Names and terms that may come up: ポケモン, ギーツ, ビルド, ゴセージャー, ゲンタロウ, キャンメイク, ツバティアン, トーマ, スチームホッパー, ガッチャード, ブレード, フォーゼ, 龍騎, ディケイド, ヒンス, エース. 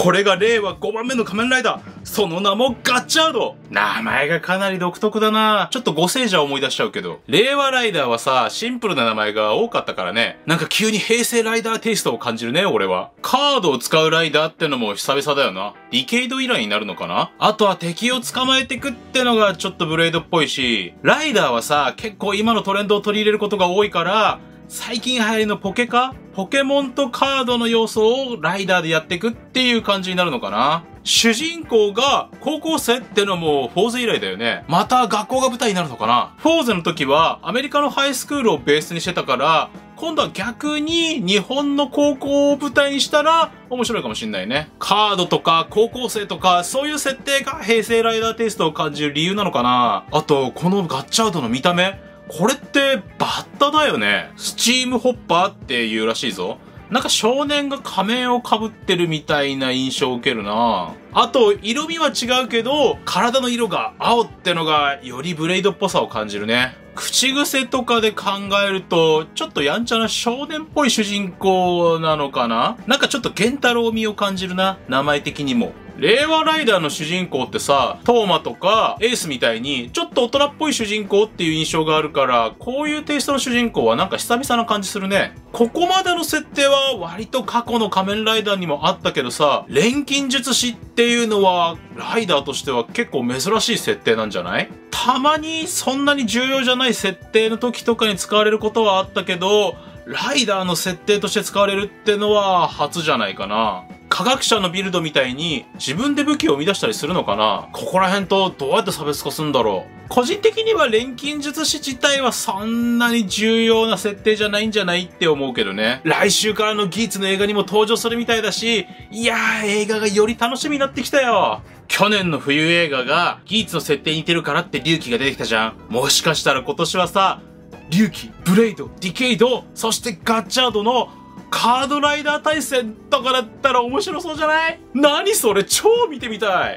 これが令和5番目の仮面ライダー。その名もガッチャード。名前がかなり独特だな。ちょっとゴセージャー思い出しちゃうけど。令和ライダーはさ、シンプルな名前が多かったからね。なんか急に平成ライダーテイストを感じるね、俺は。カードを使うライダーってのも久々だよな。ディケイド以来になるのかな。あとは敵を捕まえてくってのがちょっとブレードっぽいし、ライダーはさ、結構今のトレンドを取り入れることが多いから、最近流行りのポケモンとカードの要素をライダーでやっていくっていう感じになるのかな。主人公が高校生ってのもフォーゼ以来だよね。また学校が舞台になるのかな。フォーゼの時はアメリカのハイスクールをベースにしてたから、今度は逆に日本の高校を舞台にしたら面白いかもしんないね。カードとか高校生とかそういう設定が平成ライダーテイストを感じる理由なのかな。あと、このガッチャードの見た目。これってバッタだよね。スチームホッパーっていうらしいぞ。なんか少年が仮面を被ってるみたいな印象を受けるな。あと、色味は違うけど、体の色が青ってのがよりブレイドっぽさを感じるね。口癖とかで考えると、ちょっとやんちゃな少年っぽい主人公なのかな？なんかちょっとゲンタロウ味を感じるな。名前的にも。令和ライダーの主人公ってさ、トーマとかエースみたいにちょっと大人っぽい主人公っていう印象があるから、こういうテイストの主人公はなんか久々な感じするね。ここまでの設定は割と過去の仮面ライダーにもあったけどさ、錬金術師っていうのはライダーとしては結構珍しい設定なんじゃない？たまにそんなに重要じゃない設定の時とかに使われることはあったけど、ライダーの設定として使われるってのは初じゃないかな。科学者のビルドみたいに自分で武器を生み出したりするのかな。ここら辺とどうやって差別化するんだろう。個人的には錬金術師自体はそんなに重要な設定じゃないんじゃないって思うけどね。来週からのギーツの映画にも登場するみたいだし、いやー映画がより楽しみになってきたよ。去年の冬映画がギーツの設定に似てるからって龍騎が出てきたじゃん。もしかしたら今年はさ、龍騎、ブレイド、ディケイド、そしてガッチャードのカードライダー対戦とかだったら面白そうじゃない？何それ、超見てみたい。